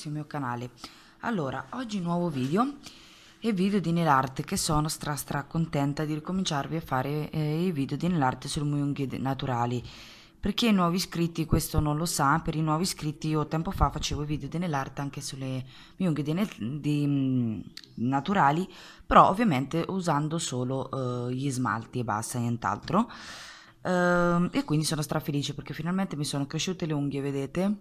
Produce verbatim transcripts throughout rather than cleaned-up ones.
sul mio canale. Allora, oggi nuovo video e video di nail art, che sono stra stra contenta di ricominciarvi a fare eh, i video di nail art sulle mie unghie naturali. Per chi è nuovi iscritti questo non lo sa, per i nuovi iscritti io tempo fa facevo i video di nail art anche sulle mie unghie di, di, naturali, però ovviamente usando solo eh, gli smalti e basta, nient'altro. Uh, e quindi sono strafelice perché finalmente mi sono cresciute le unghie, vedete?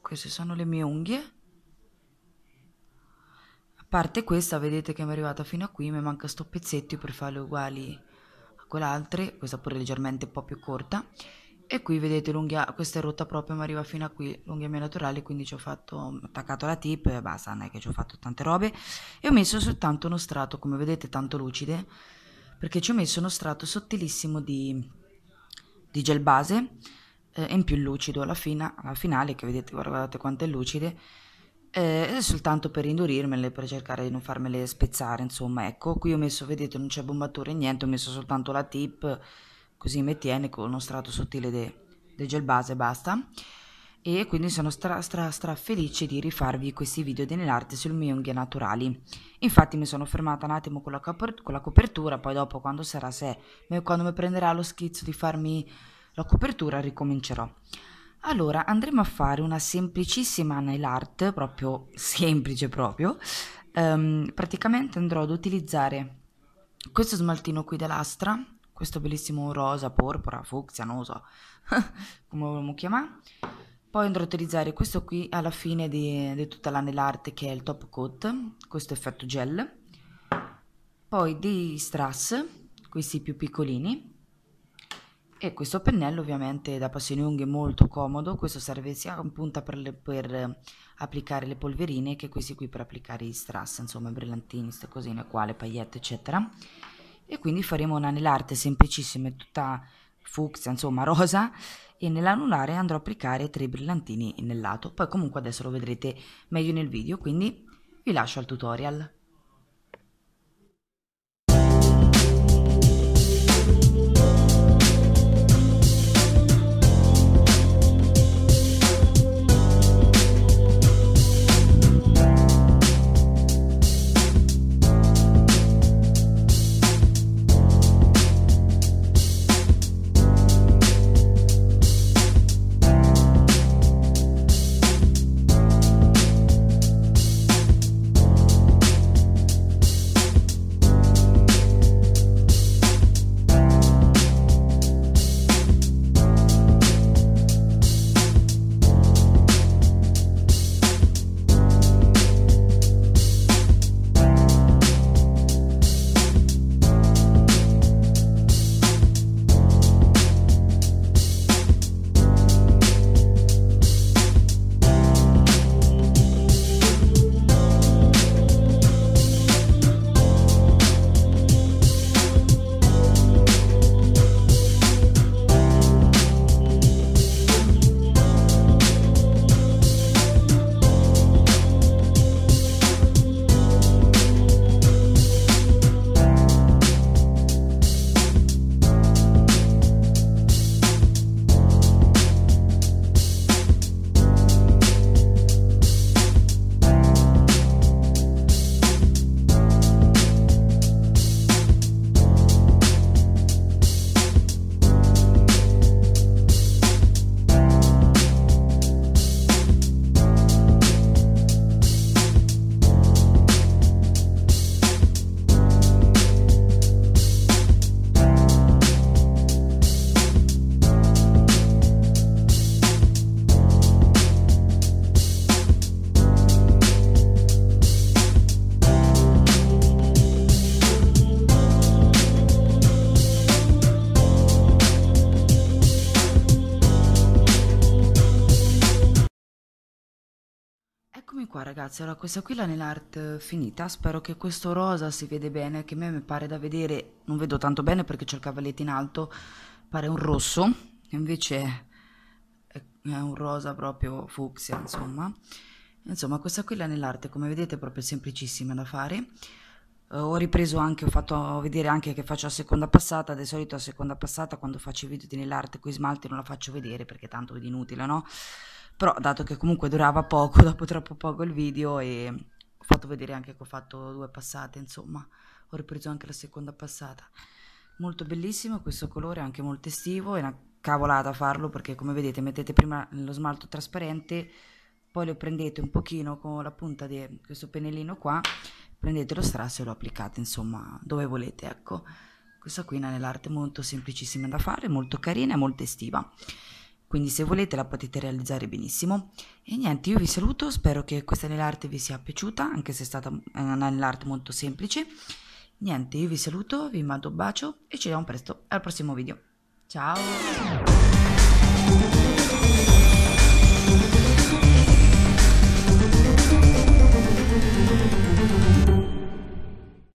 Queste sono le mie unghie. A parte questa, vedete che mi è arrivata fino a qui, mi manca sto pezzetto per farle uguali a quelle altre, questa pure leggermente un po' più corta. E qui vedete l'unghia, questa è rotta proprio, mi arriva fino a qui, l'unghia mia naturale, quindi ci ho fatto, attaccato la tip e basta, non è che ci ho fatto tante robe. E ho messo soltanto uno strato, come vedete, tanto lucide, perché ci ho messo uno strato sottilissimo di, di gel base eh, e in più lucido alla, fine, alla finale, che vedete, guardate quanto è lucide, eh, è soltanto per indurirmele, per cercare di non farmele spezzare, insomma, ecco. Qui ho messo, vedete, non c'è bombatura e niente, ho messo soltanto la tip, così mi tiene, con uno strato sottile del de gel base, basta. E quindi sono stra stra stra felice di rifarvi questi video di nail art sulle mie unghie naturali. Infatti mi sono fermata un attimo con la, con la copertura, poi dopo quando sarà, se quando mi prenderà lo schizzo di farmi la copertura, ricomincerò. Allora andremo a fare una semplicissima nail art, proprio semplice proprio. Ehm, praticamente andrò ad utilizzare questo smaltino qui dell'Astra, questo bellissimo rosa, porpora, fucsia, non lo so come volevamo chiamare. Poi andrò a utilizzare questo qui alla fine di, di tutta la nail art, che è il top coat, questo effetto gel. Poi dei strass, questi più piccolini. E questo pennello ovviamente da passione unghie molto comodo, questo serve sia in punta per, le, per applicare le polverine, che questi qui per applicare i strass, insomma i brillantini, queste cosine qua, le pagliette eccetera. E quindi faremo una nail art semplicissima, tutta fucsia, insomma rosa, e nell'anulare andrò a applicare tre brillantini nel lato. Poi comunque adesso lo vedrete meglio nel video, quindi vi lascio al tutorial. Qua ragazzi, allora questa qui la nail art finita, spero che questo rosa si vede bene, che a me mi pare da vedere, non vedo tanto bene perché c'è il cavalletto in alto, pare un rosso, invece è un rosa proprio fucsia, insomma. Insomma questa qui la nail art, come vedete, è proprio semplicissima da fare. Uh, ho ripreso anche, ho fatto vedere anche che faccio la seconda passata. Di solito la seconda passata quando faccio i video di nail art con i smalti non la faccio vedere perché tanto è inutile, no? però dato che comunque durava poco, dopo troppo poco il video, e ho fatto vedere anche che ho fatto due passate, insomma ho ripreso anche la seconda passata. Molto bellissimo questo colore, anche molto estivo, è una cavolata farlo perché come vedete mettete prima lo smalto trasparente, poi lo prendete un pochino con la punta di questo pennellino qua, prendete lo strass e lo applicate insomma dove volete, ecco. Questa qui è una nell'arte molto semplicissima da fare, molto carina e molto estiva, quindi se volete la potete realizzare benissimo. E niente, io vi saluto, spero che questa nell'arte vi sia piaciuta, anche se è stata una nell'arte molto semplice. Niente, io vi saluto, vi mando un bacio e ci vediamo presto al prossimo video. Ciao!